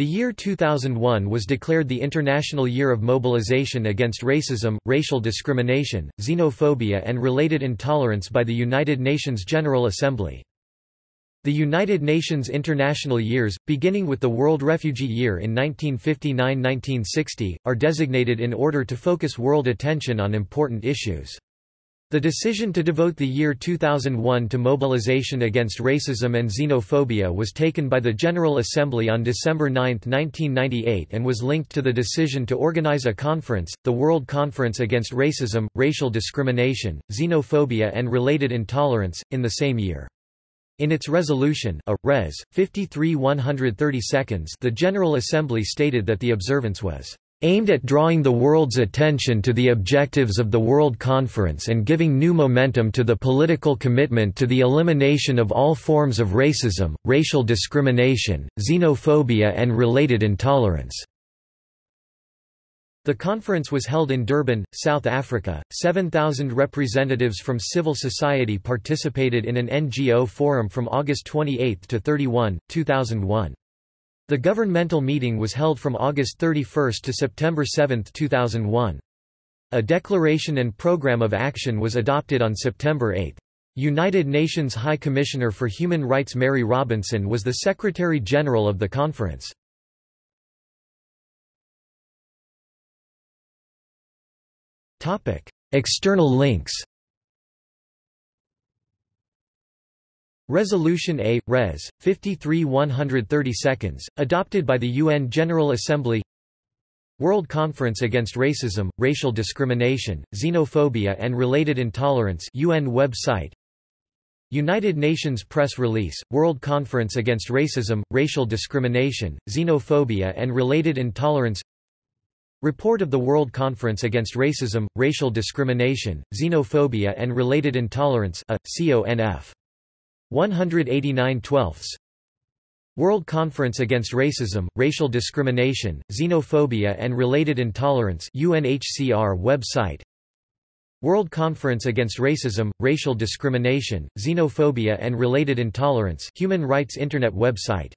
The year 2001 was declared the International Year of Mobilization Against Racism, Racial Discrimination, Xenophobia and Related Intolerance by the United Nations General Assembly. The United Nations International Years, beginning with the World Refugee Year in 1959–1960, are designated in order to focus world attention on important issues. The decision to devote the year 2001 to mobilization against racism and xenophobia was taken by the General Assembly on December 9, 1998 and was linked to the decision to organize a conference, the World Conference Against Racism, Racial Discrimination, Xenophobia and Related Intolerance, in the same year. In its resolution, A/RES/53/132, the General Assembly stated that the observance was aimed at drawing the world's attention to the objectives of the World Conference and giving new momentum to the political commitment to the elimination of all forms of racism, racial discrimination, xenophobia and related intolerance." The conference was held in Durban, South Africa. 7,000 representatives from civil society participated in an NGO forum from August 28 to 31, 2001. The governmental meeting was held from August 31 to September 7, 2001. A declaration and program of action was adopted on September 8. United Nations High Commissioner for Human Rights Mary Robinson was the Secretary General of the conference. External links. Resolution A/RES/53/132, adopted by the UN General Assembly. World Conference Against Racism, Racial Discrimination, Xenophobia and Related Intolerance UN website. United Nations Press Release, World Conference Against Racism, Racial Discrimination, Xenophobia and Related Intolerance. Report of the World Conference Against Racism, Racial Discrimination, Xenophobia and Related Intolerance, CONF 189/12. World Conference Against Racism, Racial Discrimination, Xenophobia and Related Intolerance UNHCR website. World Conference Against Racism, Racial Discrimination, Xenophobia and Related Intolerance Human Rights Internet website.